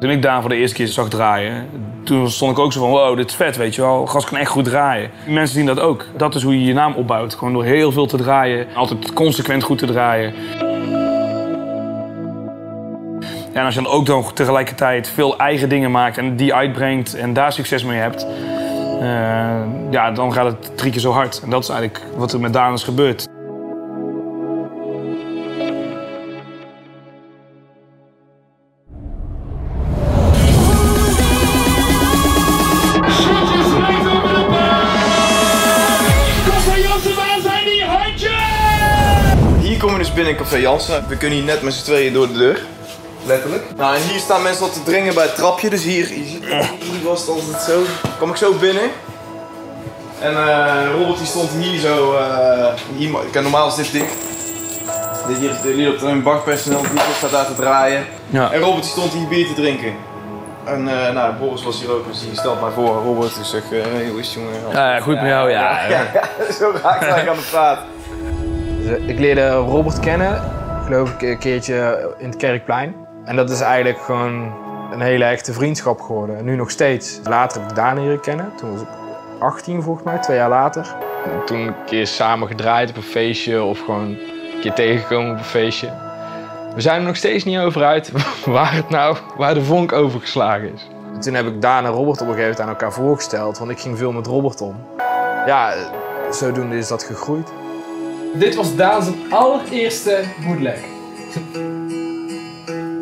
Toen ik Daan voor de eerste keer zag draaien, toen stond ik ook zo van wow, dit is vet, weet je wel. Gast kan echt goed draaien. Mensen zien dat ook. Dat is hoe je je naam opbouwt. Gewoon door heel veel te draaien. Altijd consequent goed te draaien. Ja, en als je dan ook dan tegelijkertijd veel eigen dingen maakt en die uitbrengt en daar succes mee hebt, ja, dan gaat het 3 keer zo hard. En dat is eigenlijk wat er met Daan is gebeurd. Binnen Café Jansen. We kunnen hier net met z'n tweeën door de deur. Letterlijk. Nou, en hier staan mensen al te dringen bij het trapje. Dus hier was het altijd zo. Kom ik zo binnen. En Robert die stond hier zo. Hier, normaal is dit dik. Dit hier op een barpersoneel. Die staat daar te draaien. Ja. En Robert die stond hier bier te drinken. En nou, Boris was hier ook, dus die stelt mij voor Robert. Dus ik zeg, hoe is het jongen? Ja, goed met jou, ja. Zo raak ik aan de praat. Ik leerde Robert kennen, geloof ik, een keertje in het Kerkplein. En dat is eigenlijk gewoon een hele echte vriendschap geworden. En nu nog steeds. Later heb ik Daan leren kennen. Toen was ik 18 volgens mij, 2 jaar later. En toen een keer samen gedraaid op een feestje of gewoon een keer tegengekomen op een feestje. We zijn er nog steeds niet over uit waar de vonk over geslagen is. En toen heb ik Daan en Robert op een gegeven moment aan elkaar voorgesteld, want ik ging veel met Robert om. Ja, zodoende is dat gegroeid. Dit was Daan zijn allereerste bootleg.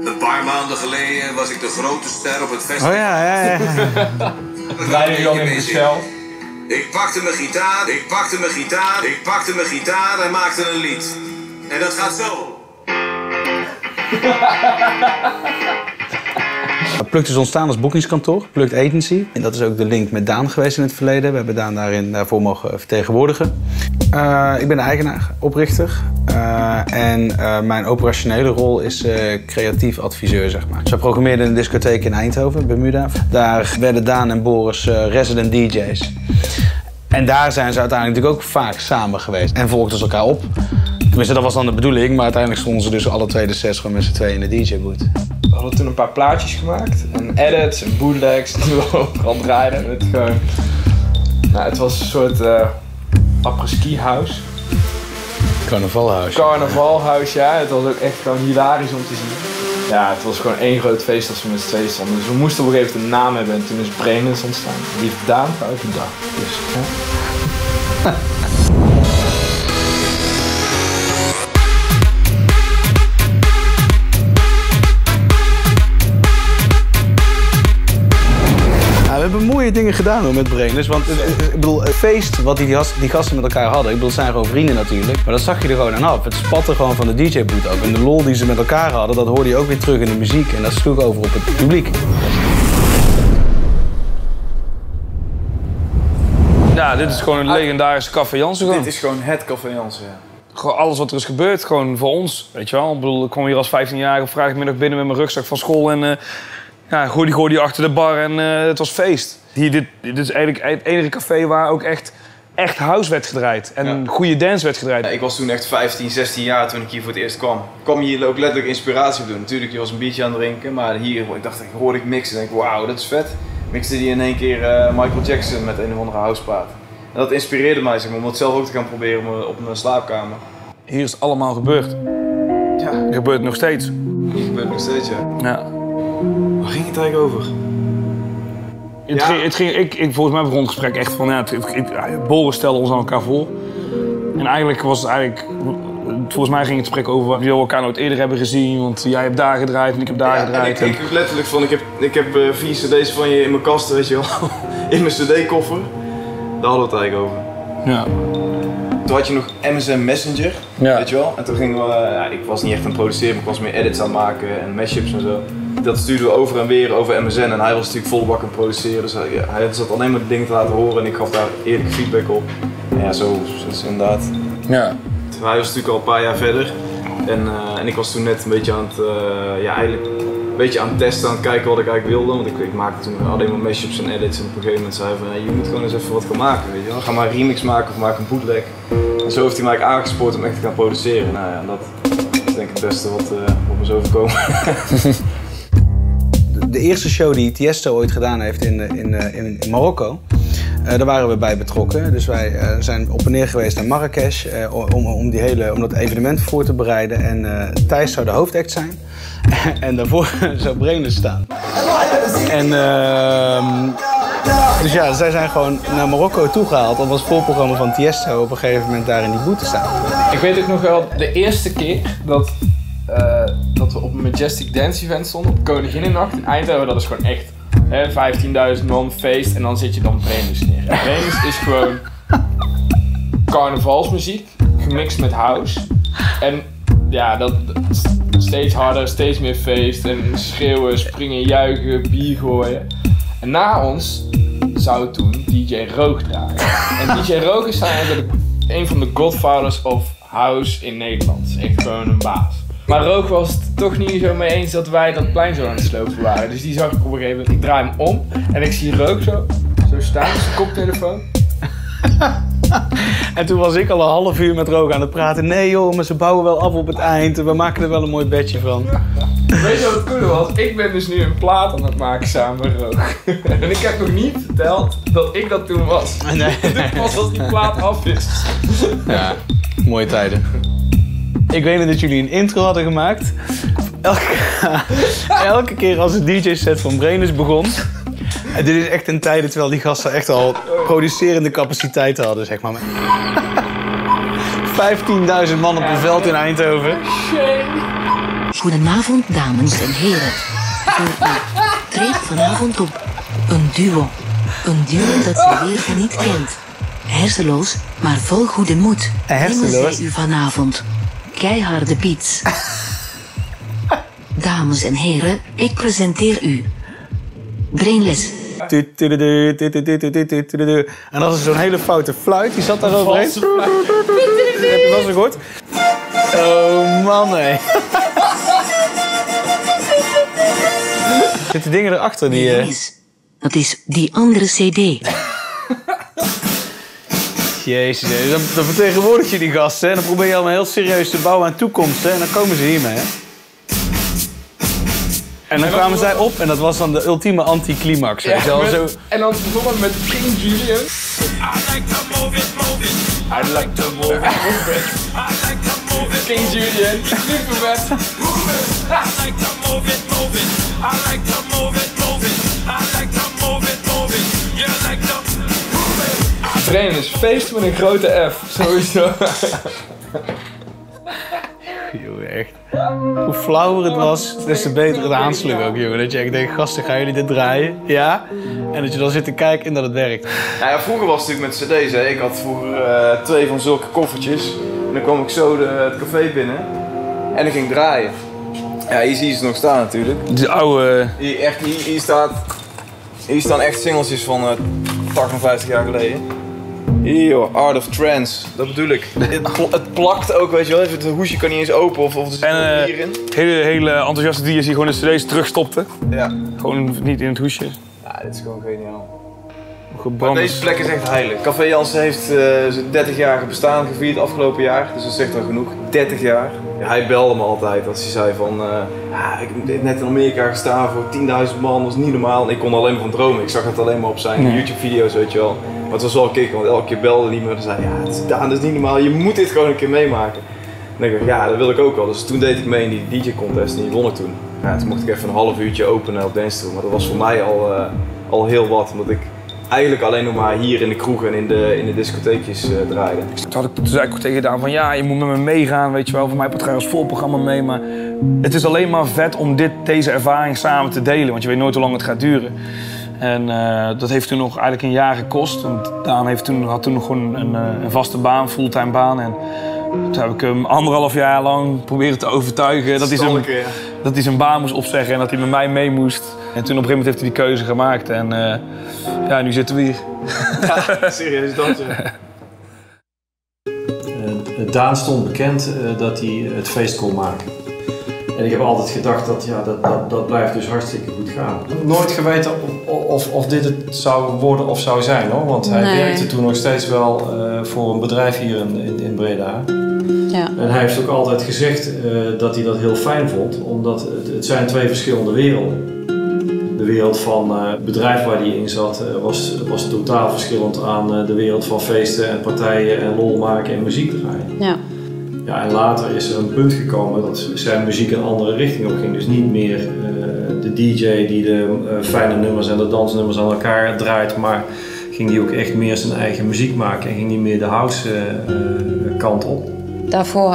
Een paar maanden geleden was ik de grote ster op het festival. Oh ja. Leidde dan in de spel. Ik pakte mijn gitaar en maakte een lied. En dat gaat zo. Plukt is ontstaan als boekingskantoor, Plukt Agency. En dat is ook de link met Daan geweest in het verleden. We hebben Daan daarvoor mogen vertegenwoordigen. Ik ben de eigenaar, oprichter. Mijn operationele rol is creatief adviseur, zeg maar. Zij programmeerden een discotheek in Eindhoven, Bermuda. Daar werden Daan en Boris resident DJ's. En daar zijn ze uiteindelijk natuurlijk ook vaak samen geweest. En volgden ze elkaar op. Tenminste, dat was dan de bedoeling, maar uiteindelijk stonden ze dus alle twee de sets gewoon met z'n tweeën in de DJ-boot. We hadden toen een paar plaatjes gemaakt. En edits, en bootlegs, die we overal draaiden. Het, gewoon... nou, het was een soort après-ski house. Carnavalhuis. Carnavalhuis, ja. Het was ook echt gewoon hilarisch om te zien. Ja, het was gewoon één groot feest als we met z'n tweeën stonden. Dus we moesten op een gegeven moment een naam hebben en toen is Brainless ontstaan. Die heeft Daan uit de dag. Dus, ja. We hebben mooie dingen gedaan hoor, met Brainless, want ik bedoel, het feest wat die gasten met elkaar hadden, ik bedoel, het zijn gewoon vrienden natuurlijk, maar dat zag je er gewoon aan af. Het spatte gewoon van de DJ-boot ook. En de lol die ze met elkaar hadden, dat hoorde je ook weer terug in de muziek en dat sloeg over op het publiek. Ja, dit is gewoon een legendarische Café Jansen. Dit is gewoon het Café Jansen, ja. Gewoon alles wat er is gebeurd, gewoon voor ons, weet je wel. Ik bedoel, ik kwam hier als 15-jarige op vrijdagmiddag binnen met mijn rugzak van school en... ja, gooi die achter de bar en het was feest. Hier, dit is eigenlijk het enige café waar ook echt house werd gedraaid. En goede dance werd gedraaid. Ja, ik was toen echt 15, 16 jaar toen ik hier voor het eerst kwam. Ik kwam hier ook letterlijk inspiratie op doen. Natuurlijk, je was een biertje aan het drinken, maar hier hoorde ik mixen. En ik dacht, wauw, dat is vet. Mixte die in één keer Michael Jackson met een of andere houseplaat. En dat inspireerde mij zeg maar, om dat zelf ook te gaan proberen op mijn slaapkamer. Hier is het allemaal gebeurd. Ja. Het gebeurt nog steeds. Het gebeurt nog steeds, ja. Waar ging het eigenlijk over? Volgens mij begon het gesprek echt van, Boris stelde ons aan elkaar voor. En eigenlijk was het volgens mij ging het gesprek over wat we elkaar nooit eerder hebben gezien. Want jij hebt daar gedraaid en ik heb daar gedraaid. En ik letterlijk van, ik heb 4 cd's van je in mijn kast, weet je wel. In mijn cd-koffer. Daar hadden we het eigenlijk over. Ja. Toen had je nog MSN Messenger, weet je wel. En toen gingen we, ik was niet echt aan het produceren, maar ik was meer edits aan het maken en mashups en zo. Dat stuurden we over en weer over MSN en hij was natuurlijk volbak aan het produceren. Dus hij zat alleen maar de dingen te laten horen en ik gaf daar eerlijk feedback op. En ja, zo is het inderdaad. Ja. Hij was natuurlijk al een paar jaar verder en ik was toen net een beetje aan het, testen, aan het kijken wat ik eigenlijk wilde. Want ik maakte toen alleen maar mashups en edits en op een gegeven moment zei hij van je moet gewoon eens even wat gaan maken, weet je wel. Ga maar een remix maken of maak een bootleg. En zo heeft hij mij aangespoord om echt te gaan produceren. Nou ja, dat is denk ik het beste wat me is overkomen. de eerste show die Tiësto ooit gedaan heeft in Marokko. Daar waren we bij betrokken. Dus wij zijn op en neer geweest naar Marrakesh om dat evenement voor te bereiden. En Thijs zou de hoofdact zijn. En daarvoor zou Brainless staan. En, dus ja, zij zijn gewoon naar Marokko toegehaald. Dat was het voorprogramma van Tiësto op een gegeven moment daar in die boete staan. Ik weet ook nog wel de eerste keer dat we op een Majestic Dance Event stonden, op Koninginnennacht in Eindhoven. Dat is gewoon echt 15.000 man, feest en dan zit je dan Brainless neer. Brainless is gewoon carnavalsmuziek, gemixt met house. En ja, dat steeds harder, steeds meer feest en schreeuwen, springen, juichen, bier gooien. En na ons zou toen DJ Roog draaien. En DJ Roog is eigenlijk een van de godfathers of house in Nederland. Echt gewoon een baas. Maar Roog was het toch niet zo mee eens dat wij dat plein zo aan het slopen waren. Dus die zag ik op een gegeven moment, ik draai hem om en ik zie Roog zo staan met zijn koptelefoon. En toen was ik al een half uur met Roog aan het praten. Nee joh, maar ze bouwen wel af op het eind. We maken er wel een mooi bedje van. Ja. Weet je wat het coole was? Ik ben dus nu een plaat aan het maken samen met Roog. En ik heb nog niet verteld dat ik dat toen was. Nee. Dit was als die plaat af is. Ja, mooie tijden. Ik weet dat jullie een intro hadden gemaakt. Elke keer als de DJ-set van Brainless begon. En dit is echt een tijd terwijl die gasten echt al producerende capaciteiten hadden, zeg maar. 15.000 man op een veld in Eindhoven. Goedenavond, dames en heren. Treed vanavond op. Een duo. Een duo dat de wereld niet kent. Hersenloos, maar vol goede moed. Hersenloos? Nemen u vanavond. Keiharde beats. Dames en heren, ik presenteer u Brainless. En dat is zo'n hele foute fluit, die zat daar overheen. Heb je wel zo gehoord? Oh man, hé. Zitten dingen erachter die... Dat is die andere cd. Jezus, dan vertegenwoordig je die gasten en dan probeer je allemaal heel serieus te bouwen aan toekomst. Hè? En dan komen ze hiermee. Hè? En dan kwamen zij op en dat was dan de ultieme anticlimax. Ja, en dan bijvoorbeeld met King Julian. I like to move it. King Julian, super vet. Brainless, feest met een grote F, sowieso. Joh, echt. Hoe flauwer het was, des te beter het aansluk ook, jongen. Dat je echt denkt, gasten, gaan jullie dit draaien? Ja? En dat je dan zit te kijken en dat het werkt. Nou ja, vroeger was het natuurlijk met cd's, hè. Ik had vroeger 2 van zulke koffertjes. En dan kwam ik zo het café binnen. En dan ging ik draaien. Ja, hier zie je ze nog staan natuurlijk. De oude... Hier staan echt singeltjes van 58 jaar geleden. Yo, Art of Trance, dat bedoel ik. Het plakt ook, weet je wel. Het hoesje kan niet eens open of er zit hier in. Hele enthousiaste DJ's die gewoon de cd's terugstopten. Ja. Gewoon niet in het hoesje. Ja, dit is gewoon geniaal. Maar deze plek is echt heilig. Café Jansen heeft zijn 30-jarige bestaan gevierd afgelopen jaar. Dus dat zegt wel genoeg. 30 jaar. Ja, hij belde me altijd als hij zei van... ik heb net in Amerika gestaan voor 10.000 man, dat is niet normaal. En ik kon alleen maar van dromen. Ik zag het alleen maar op zijn YouTube-video's, weet je wel. Maar het was wel kicken, want elke keer belde hij me en zei... Ja, dat is niet normaal. Je moet dit gewoon een keer meemaken. En ik dacht, ja, dat wil ik ook wel. Dus toen deed ik mee in die DJ-contest en die won ik toen. Ja, toen mocht ik even een half uurtje openen op Dance Tour. Maar dat was voor mij al heel wat, omdat ik... Eigenlijk alleen nog maar hier in de kroeg en in de discotheekjes draaien. Toen had ik eigenlijk tegen Daan van ja, je moet met me meegaan, weet je wel. Voor mij ga je als voorprogramma mee, maar het is alleen maar vet om deze ervaring samen te delen. Want je weet nooit hoe lang het gaat duren. En dat heeft toen nog eigenlijk een jaar gekost. Want Daan had toen nog gewoon een vaste baan, fulltime baan. En toen heb ik hem 1,5 jaar lang proberen te overtuigen dat hij zijn baan moest opzeggen en dat hij met mij mee moest. En toen op een gegeven moment heeft hij die keuze gemaakt en ja, nu zitten we hier. Ja, serieus, dansen. Daan stond bekend dat hij het feest kon maken. En ik heb altijd gedacht dat ja, dat blijft dus hartstikke goed gaan. Nooit geweten of dit het zou worden of zou zijn hoor. Want hij werkte toen nog steeds wel voor een bedrijf hier in Breda. Ja. En hij heeft ook altijd gezegd dat hij dat heel fijn vond, omdat het zijn 2 verschillende werelden. de wereld van het bedrijf waar hij in zat was totaal verschillend aan de wereld van feesten en partijen en lol maken en muziek draaien. Ja. Ja, en later is er een punt gekomen dat zijn muziek een andere richting op ging. Dus niet meer de DJ die de fijne nummers en de dansnummers aan elkaar draait, maar ging die ook echt meer zijn eigen muziek maken en ging die meer de house kant op. Daarvoor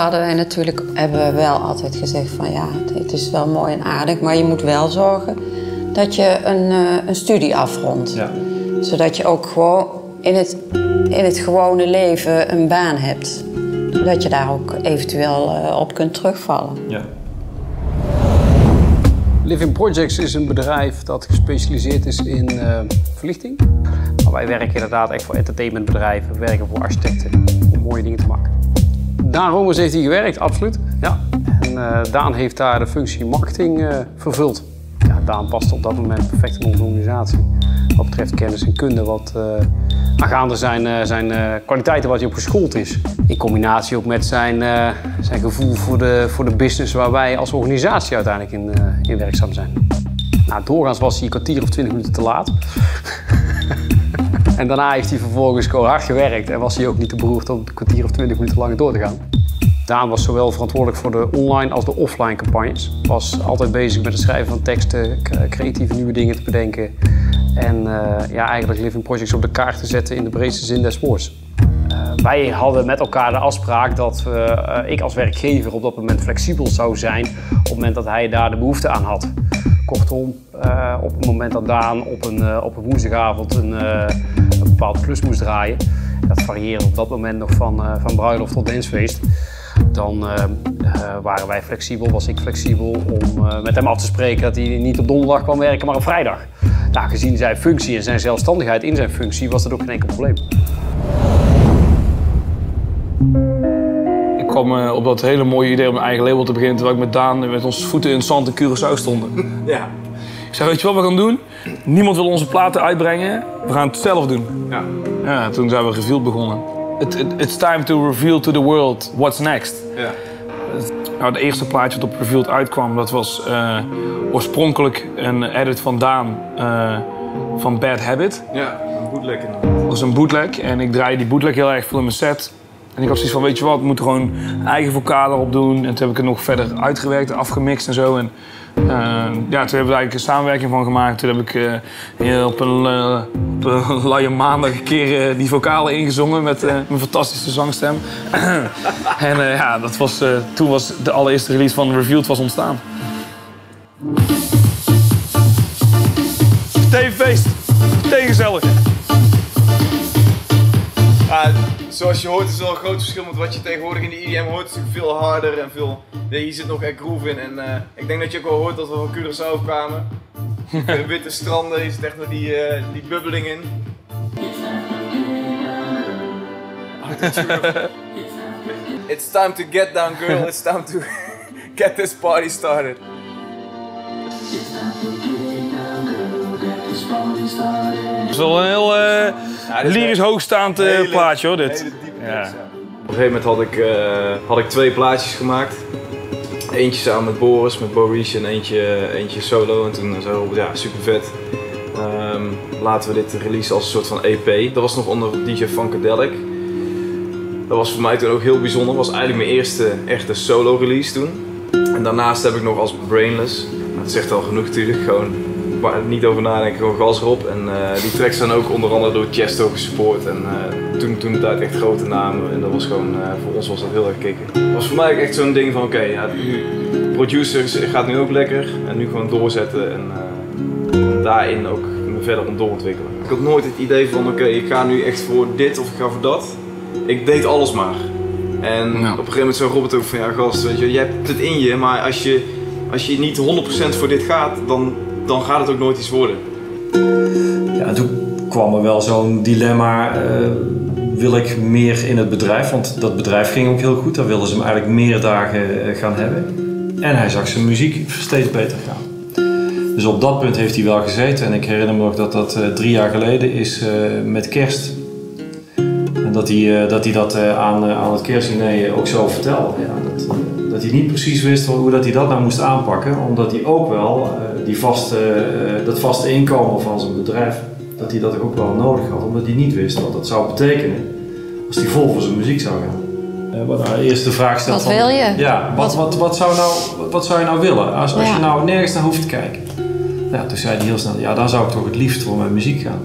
hebben we wel altijd gezegd van ja, het is wel mooi en aardig, maar je moet wel zorgen dat je een studie afrondt. Ja. Zodat je ook gewoon in het gewone leven een baan hebt. Zodat je daar ook eventueel op kunt terugvallen. Ja. Living Projects is een bedrijf dat gespecialiseerd is in verlichting. Maar wij werken inderdaad echt voor entertainmentbedrijven, we werken voor architecten om mooie dingen te maken. Daan Rommers heeft hier gewerkt, absoluut. Ja. En Daan heeft daar de functie marketing vervuld. Ja, Daan past op dat moment perfect in onze organisatie. Wat betreft kennis en kunde, wat aangaande zijn kwaliteiten waar hij op geschoold is. In combinatie ook met zijn gevoel voor de business waar wij als organisatie uiteindelijk in werkzaam zijn. Nou, doorgaans was hij een kwartier of 20 minuten te laat. En daarna heeft hij vervolgens gewoon hard gewerkt en was hij ook niet te beroerd om een kwartier of 20 minuten langer door te gaan. Daan was zowel verantwoordelijk voor de online als de offline campagnes. Was altijd bezig met het schrijven van teksten, creatieve nieuwe dingen te bedenken. En ja, eigenlijk Living Projects op de kaart te zetten in de breedste zin des woords. Wij hadden met elkaar de afspraak dat ik als werkgever op dat moment flexibel zou zijn op het moment dat hij daar de behoefte aan had. Kortom, op het moment dat Daan op een woensdagavond een bepaald klus moest draaien, dat varieerde op dat moment nog van bruiloft tot dancefeest, dan waren wij flexibel, was ik flexibel om met hem af te spreken dat hij niet op donderdag kwam werken, maar op vrijdag. Nou, gezien zijn functie en zijn zelfstandigheid in zijn functie was dat ook geen enkel probleem. Ik kwam op dat hele mooie idee om mijn eigen label te beginnen, terwijl ik met Daan met onze voeten in het zand in Curaçao stonden. Ja. Ik zei, weet je wat we gaan doen? Niemand wil onze platen uitbrengen, we gaan het zelf doen. Ja. Ja, toen zijn we Revealed begonnen. It's time to reveal to the world what's next. Ja. Nou, het eerste plaatje dat op Revealed uitkwam, dat was oorspronkelijk een edit van Daan van Bad Habit. Ja, een bootleg inderdaad. Dat was een bootleg en ik draaide die bootleg heel erg veel in mijn set. En ik had zoiets van, weet je wat, we moeten gewoon eigen vocalen op doen. En toen heb ik het nog verder uitgewerkt, afgemixt en zo. En ja, toen hebben we er eigenlijk een samenwerking van gemaakt. Toen heb ik op een laaie maandag een keer die vocalen ingezongen met mijn fantastische zangstem. En ja, dat was, toen was de allereerste release van Revealed was ontstaan. Feest, gezellig. Zoals je hoort is wel een groot verschil met wat je tegenwoordig in de EDM hoort. Het is natuurlijk veel harder en veel... Hier zit nog echt groove in en ik denk dat je ook wel hoort dat we van Curaçao kwamen. De witte stranden, je zit echt nog die bubbeling in. It's time to get down girl, it's time to get this party started. Het is wel een heel lyrisch hoogstaand plaatje hoor, dit. Ja. Op een gegeven moment had ik 2 plaatjes gemaakt. Eentje samen met Boris, met Boris en eentje solo. En toen zei Robert, ja super vet. Laten we dit releasen als een soort van EP. Dat was nog onder DJ Funkadelic. Dat was voor mij toen ook heel bijzonder. Dat was eigenlijk mijn eerste echte solo release toen. En daarnaast heb ik nog als Brainless. Dat zegt al genoeg natuurlijk, gewoon niet over nadenken, gewoon gas erop. En die tracks zijn ook onder andere door Tiësto gesupport. En toen de tijd echt grote namen. En dat was gewoon, voor ons was dat heel erg kicken. Dat was voor mij echt zo'n ding van oké, ja, producers gaat nu ook lekker. En nu gewoon doorzetten en daarin ook me verder om doorontwikkelen. Ik had nooit het idee van oké, ik ga nu echt voor dit of ik ga voor dat. Ik deed alles maar. En ja. Op een gegeven moment zei Robert ook van ja gast, weet je hebt het in je, maar als je niet 100% voor dit gaat, dan gaat het ook nooit iets worden. Ja, toen kwam er wel zo'n dilemma. Wil ik meer in het bedrijf? Want dat bedrijf ging ook heel goed. Daar wilden ze hem eigenlijk meer dagen gaan hebben. En hij zag zijn muziek steeds beter gaan. Dus op dat punt heeft hij wel gezeten. En ik herinner me nog dat dat 3 jaar geleden is met kerst. En dat hij dat aan het kerstdiner ook zo vertelde. Ja, dat dat hij niet precies wist hoe dat hij dat nou moest aanpakken, omdat hij ook wel dat vaste inkomen van zijn bedrijf, dat hij dat ook wel nodig had, omdat hij niet wist wat dat zou betekenen als hij vol voor zijn muziek zou gaan. Eerst de vraag stelt: wat wil je? Ja, wat zou je nou willen als je nou nergens naar hoeft te kijken? Ja, toen zei hij heel snel: ja, daar zou ik toch het liefst voor mijn muziek gaan.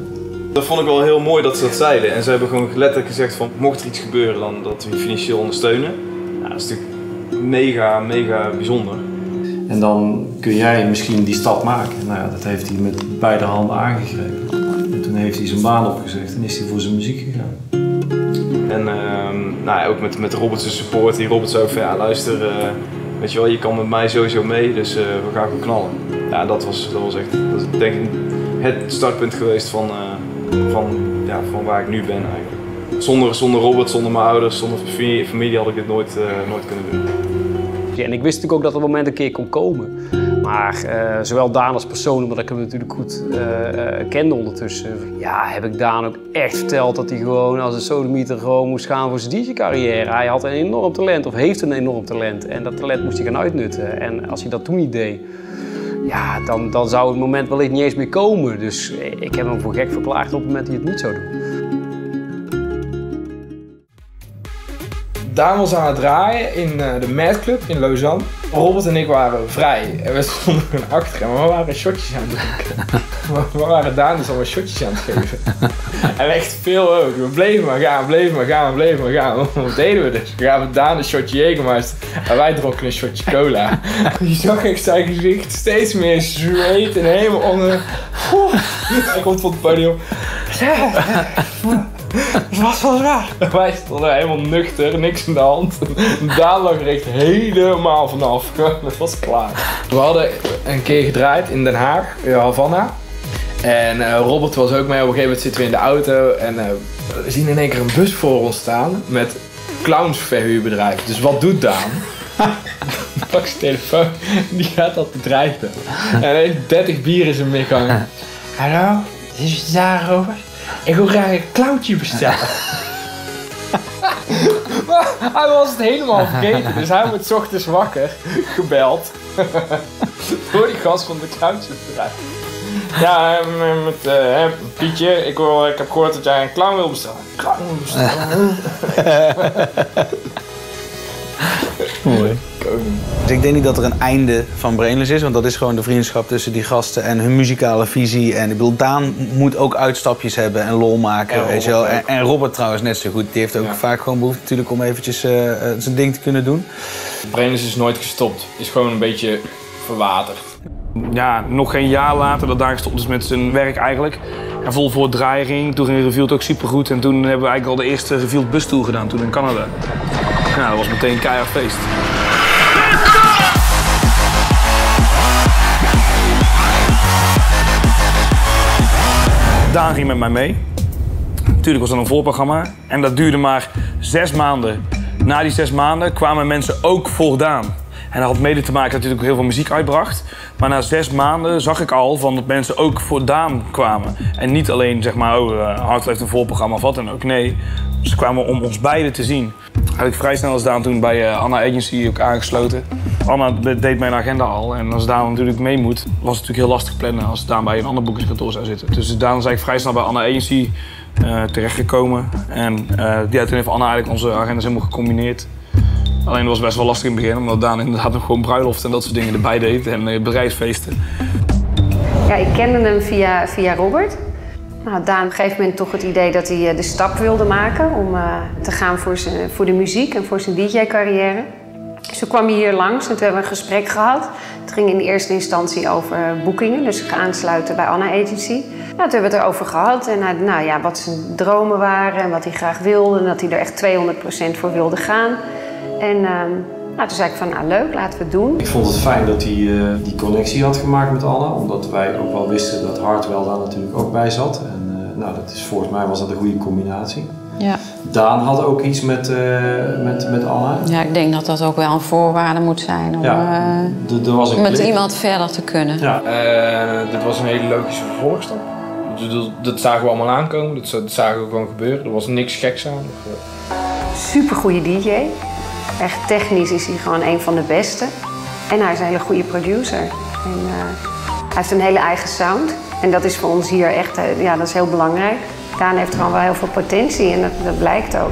Dat vond ik wel heel mooi dat ze dat zeiden. En ze hebben gewoon letterlijk gezegd van, mocht er iets gebeuren, dan dat we je financieel ondersteunen. Nou, dat is natuurlijk mega, mega bijzonder. En dan kun jij misschien die stap maken. Nou ja, dat heeft hij met beide handen aangegrepen. En toen heeft hij zijn baan opgezegd en is hij voor zijn muziek gegaan. En nou ja, ook met Robert's support. Die Robert zei ook van, ja luister, weet je wel, je kan met mij sowieso mee, dus we gaan gewoon knallen. Ja, dat was echt, dat is denk ik het startpunt geweest van waar ik nu ben eigenlijk. Zonder Robert, zonder mijn ouders, zonder familie had ik dit nooit kunnen doen. Ja, en ik wist natuurlijk ook dat het moment een keer kon komen. Maar zowel Daan als persoon, omdat ik hem natuurlijk goed kende ondertussen, ja, heb ik Daan ook echt verteld dat hij gewoon als een sodemieter gewoon moest gaan voor zijn DJ-carrière. Hij had een enorm talent, of heeft een enorm talent. En dat talent moest hij gaan uitnutten. En als hij dat toen niet deed, ja, dan zou het moment wellicht niet eens meer komen. Dus ik heb hem voor gek verklaard op het moment dat hij het niet zou doen. Daan was aan het draaien in de Mad Club in Lausanne. Robert en ik waren vrij en we stonden achter hem. We waren shotjes aan het drinken. We waren Daan dus allemaal shotjes aan het geven. En echt veel ook. We bleven maar gaan. Wat deden we dus? We gaven Daan een shotje Jägermeister en wij dronken een shotje cola. Je zag echt zijn gezicht steeds meer zweet en helemaal onder. Hij komt van het podium. Het was wel raar. Wij stonden helemaal nuchter, niks in de hand. Daan lag er echt helemaal vanaf. Het was klaar. We hadden een keer gedraaid in Den Haag, in Havana. En Robert was ook mee. Op een gegeven moment zitten we in de auto en we zien in één keer een bus voor ons staan met clownsverhuurbedrijf. Dus wat doet Daan? Hij pakt zijn telefoon, die gaat dat bedrijf doen. En hij heeft 30 bier in zijn midgang. Hallo, is het daar, Robert? Ik wil graag een clownje bestellen. Maar hij was het helemaal vergeten, dus hij wordt 's ochtends wakker gebeld door die gast van de clownsbedrijf. Ja, met Pietje, ik heb gehoord dat jij een clown wil bestellen. Mooi. Dus ik denk niet dat er een einde van Brainless is, want dat is gewoon de vriendschap tussen die gasten en hun muzikale visie. En ik bedoel, Daan moet ook uitstapjes hebben en lol maken. En Robert, wel. En Robert trouwens net zo goed. Die heeft ook vaak gewoon behoefte natuurlijk om eventjes zijn ding te kunnen doen. Brainless is nooit gestopt. Is gewoon een beetje verwaterd. Ja, nog geen jaar later dat Daan gestopt is met zijn werk eigenlijk. En vol voor draaien ging. Toen ging Revealed ook supergoed. En toen hebben we eigenlijk al de eerste Revealed bustour gedaan, toen in Canada. Nou, dat was meteen een keihard feest. Daan ging met mij mee. Natuurlijk was dat een voorprogramma. En dat duurde maar 6 maanden. Na die 6 maanden kwamen mensen ook voor Daan. En dat had mede te maken dat hij natuurlijk heel veel muziek uitbracht. Maar na 6 maanden zag ik al van dat mensen ook voor Daan kwamen. En niet alleen zeg maar, oh, Hardwell heeft een voorprogramma of wat dan ook. Nee, ze kwamen om ons beiden te zien. Had ik vrij snel als Daan toen bij Anna Agency ook aangesloten. Anna deed mijn agenda al en als Daan natuurlijk mee moet, was het natuurlijk heel lastig plannen als Daan bij een ander boekingskantoor zou zitten. Dus Daan is eigenlijk vrij snel bij Anna Agency terechtgekomen. En ja, toen heeft Anna eigenlijk onze agendas helemaal gecombineerd. Alleen dat was best wel lastig in het begin, omdat Daan inderdaad nog gewoon bruiloft en dat soort dingen erbij deed en bedrijfsfeesten. Ja, ik kende hem via Robert. Nou, Daan op een gegeven moment toch het idee dat hij de stap wilde maken om te gaan voor de muziek en voor zijn DJ-carrière. Dus toen kwam hij hier langs en toen hebben we een gesprek gehad. Het ging in eerste instantie over boekingen, dus aansluiten bij Anna Agency. Nou, toen hebben we het erover gehad en nou, ja, wat zijn dromen waren en wat hij graag wilde. En dat hij er echt 200% voor wilde gaan. En nou, toen zei ik van, nou leuk, laten we het doen. Ik vond het fijn dat hij die connectie had gemaakt met Anna. Omdat wij ook wel wisten dat Hardwell daar natuurlijk ook bij zat. En nou, dat is, volgens mij was dat een goede combinatie. Ja. Daan had ook iets met Anna. Ja, ik denk dat dat ook wel een voorwaarde moet zijn om ja, was met iemand verder te kunnen. Ja. Dit was een hele logische vervolgstap. Dat zagen we allemaal aankomen, dat zagen we gewoon gebeuren. Er was niks geks aan. Supergoeie DJ. Echt technisch is hij gewoon een van de beste. En hij is een hele goede producer. En, hij heeft een hele eigen sound. En dat is voor ons hier echt ja, dat is heel belangrijk. Daan heeft gewoon wel heel veel potentie en dat blijkt ook.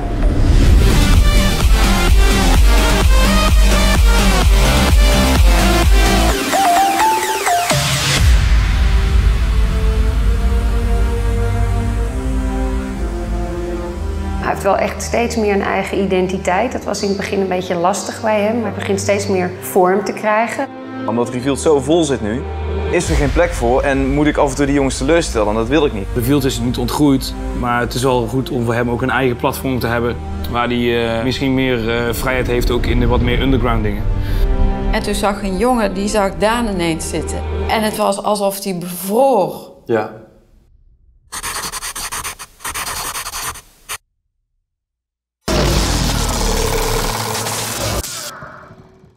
Wel echt steeds meer een eigen identiteit. Dat was in het begin een beetje lastig bij hem, maar hij begint steeds meer vorm te krijgen. Omdat Revealed zo vol zit nu, is er geen plek voor en moet ik af en toe die jongens teleurstellen en dat wil ik niet. Revealed is niet ontgroeid, maar het is wel goed om voor hem ook een eigen platform te hebben waar hij misschien meer vrijheid heeft ook in de wat meer underground dingen. En toen zag een jongen, die zag Daan ineens zitten en het was alsof hij bevroor. Ja.